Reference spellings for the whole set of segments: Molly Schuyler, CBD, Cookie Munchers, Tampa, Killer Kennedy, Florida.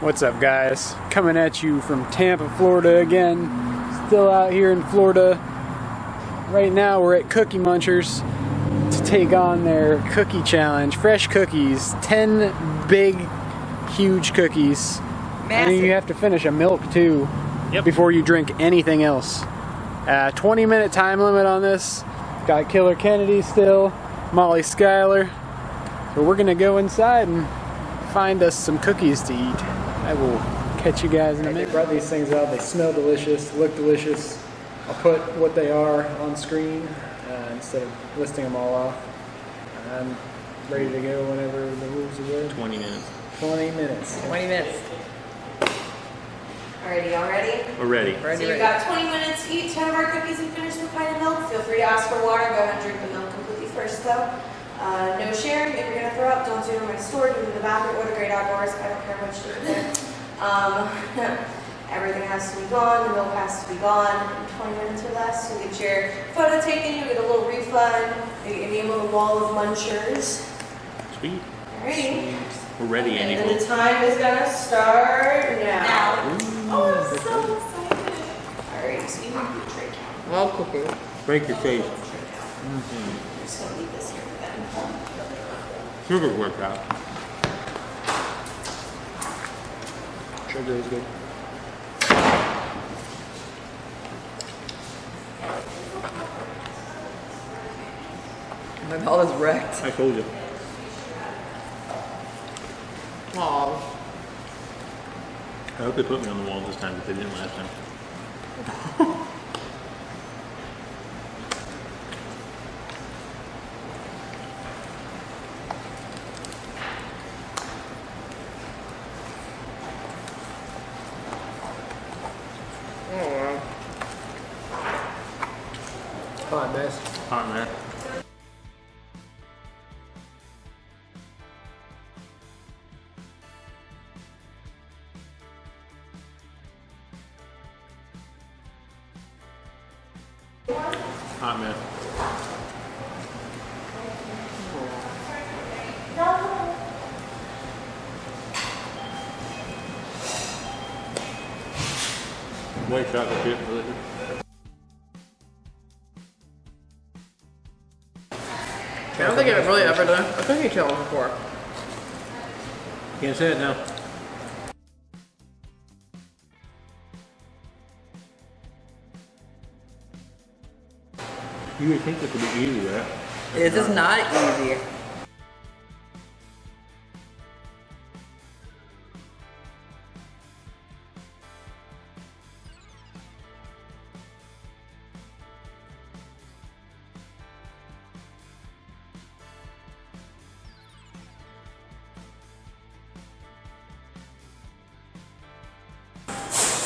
What's up, guys? Coming at you from Tampa, Florida again. Still out here in Florida. Right now we're at Cookie Munchers to take on their cookie challenge. Fresh cookies, 10 big, huge cookies. Massive. And you have to finish a milk too, yep, before you drink anything else. 20-minute time limit on this. Got Killer Kennedy still, Molly Schuyler. So we're gonna go inside and find us some cookies to eat. I will catch you guys in a minute. They brought these things out. They smell delicious, look delicious. I'll put what they are on screen instead of listing them all off. I'm ready to go whenever the rules are good. 20 minutes. 20 minutes. 20 minutes. Alrighty, y'all ready? We're ready. So you've got 20 minutes to eat 10 of our cookies and finish the pint of milk. Feel free to ask for water. Go and drink the milk completely first, though. No sharing. If you're going to throw up, don't do it in my store, do it in the bathroom or the great outdoors. I don't care what you do there. Everything has to be gone, the milk has to be gone in 20 minutes or less. You get your photo taken, you get a little refund, you get your name on the wall of munchers. Sweet. Alrighty. We're ready, Annie. And the time is going to start now. Ooh. Oh, I'm so excited. Alright, so you can do a tray count. I'll cook it. Break your face. Mm-hmm. I'm just going to leave this here. Sugar workout. Sugar is good. My mouth is wrecked. I told you. Aww. I hope they put me on the wall this time, but they didn't last time. Hot mess. Hot mess. Hot mess. White chocolate chip, delicious. I don't think I've really ever done a cookie challenge before. Can't say it now. You would think this would be easy, right? This is not easy.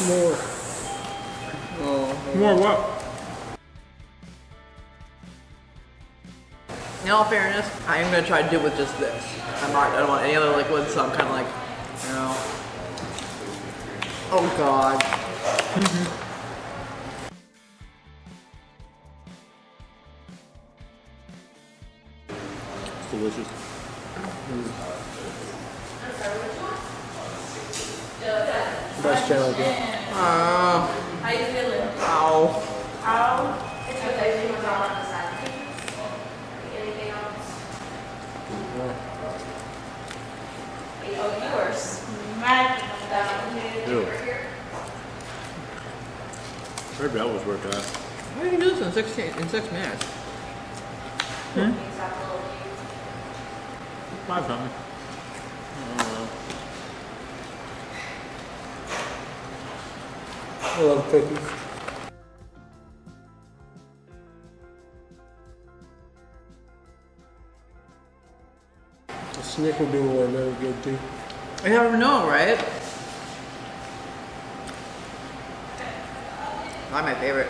More. Oh, more what? In all fairness, I am going to try to do it with just this. I don't want any other liquid, so I'm kind of like, you know. Oh god. Mm-hmm. It's delicious. Mm. Best challenge yet. How you feeling? Ow. Ow. It's okay. You want to draw on the side. Anything else? Yeah. Oh, you are smacking down here. Her belt was worked out. How do you do this in 6 minutes? Hmm? 5 something. I love cookies. A snicker doodle are very good too. I never know, right? Not my favorite.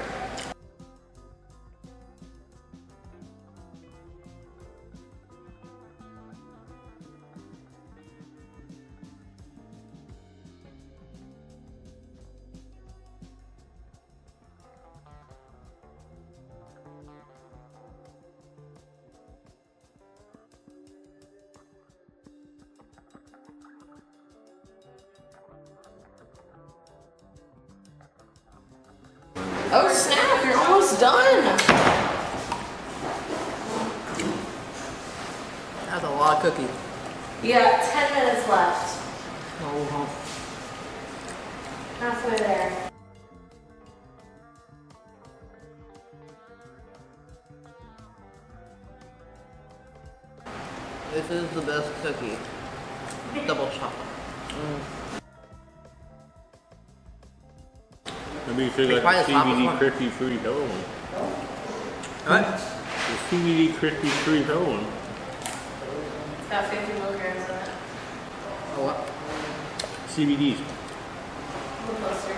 Oh snap, you're almost done. That's a lot of cookie. You got 10 minutes left. Oh. Halfway there. This is the best cookie. Double chocolate. Maybe you should like a CBD crispy fruity hello one. What? The CBD crispy fruity hello one. It's got 50 milligrams in it. Oh what? CBDs. A little closer.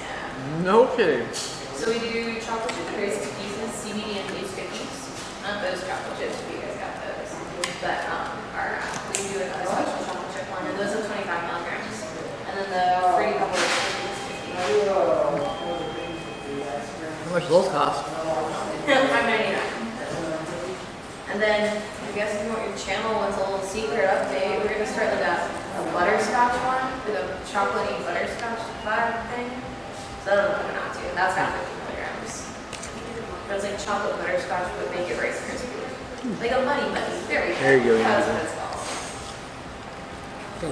Yeah. No kidding. So we do chocolate chip Rice cookies and CBD and these cookies. Not those chocolate chips, but you guys got those. But we do another special chocolate chip one, and those are 25 milligrams. And then the fruity pebbles is 50. How much do those cost? $5.99. And then, I guess if you want your channel one's a little secret update, we're going to start with a butterscotch one, with a chocolatey butterscotch vibe thing. So that'll come out too. That's got 50 milligrams. It's like chocolate butterscotch, but make it Rice Krispies. Like a muddy buddy. There we go. There you go. That's what it's called.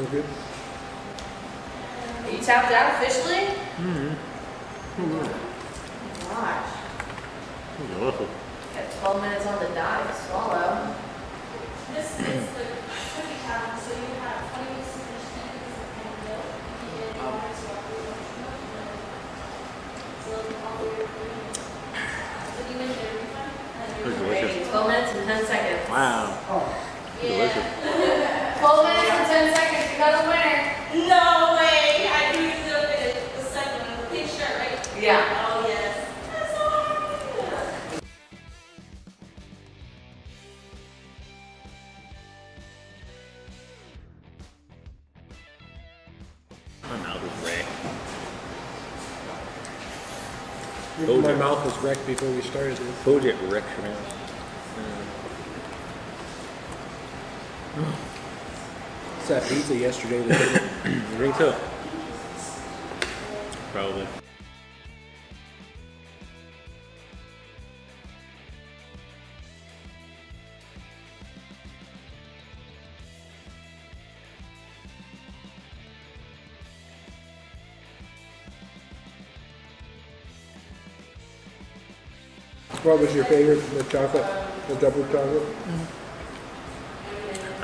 Sounds good. Are you tapped out officially? Mm-hmm. Oh my gosh. That's awesome. Got 12 minutes on the dot to swallow. This is the cookie challenge, so you have 20 minutes to finish the cookies and milk. You want to swallow the milk. So you win there. 12 minutes and 10 seconds. Wow. Oh. Yeah. 12 minutes and 10 seconds. You got a winner. No way. I do still get the second one. The pink shirt, right? Yeah. Oh, yes. That's so hard. My mouth is wrecked. My mouth was wrecked before we started this. Bojack wrecked your mouth. It's that pizza yesterday that you think so? Probably. What was your favorite? The chocolate? The double chocolate? Mm-hmm.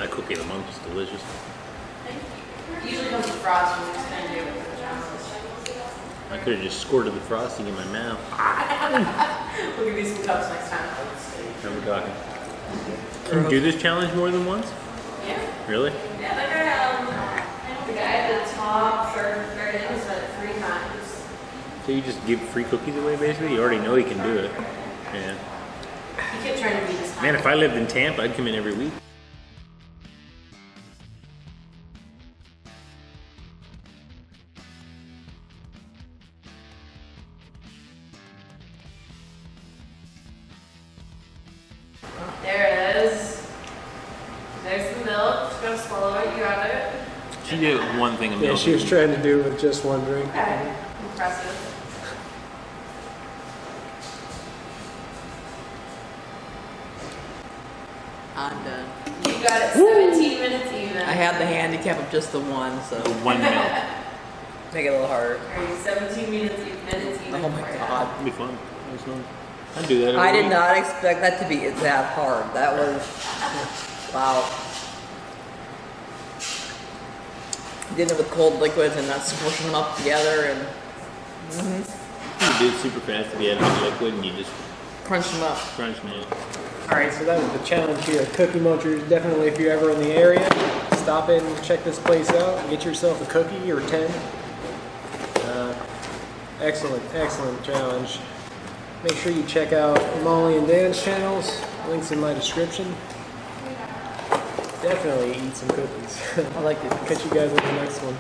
That cookie of the month is delicious. It usually comes with frosting, we just kind of do it with the chocolate. I could have just squirted the frosting in my mouth. We'll give you some cups next time. Now we're talking. Can you do this challenge more than once? Yeah. Really? Yeah, the guy at the top or in has done it 3 times. So you just give free cookies away basically? You already know he can do it. Yeah. You keep trying to beat this time. Man, if I lived in Tampa, I'd come in every week. There it is. There's the milk. Just gonna swallow it. You got it. She did one thing of milk. Yeah, she was trying to do it with just one drink. Okay. Impressive. I'm done. You got it 17 minutes even. I had the handicap of just the one, so. The one milk. Make it a little harder. Right, 17 minutes even. Oh my god. That'd be fun. That was fun. I do that. I did not expect that to be that hard. That was wow. Did it with cold liquids and not squishing them up together and. You did super fast if you had hot liquid and you just crunch them up. Crunch them up. All right, so that was the challenge here at Cookie Munchers. Definitely, if you're ever in the area, stop in and check this place out and get yourself a cookie or 10. Excellent, excellent challenge. Make sure you check out Molly and Dan's channels. Links in my description. Definitely eat some cookies. I like it. Catch you guys on the next one.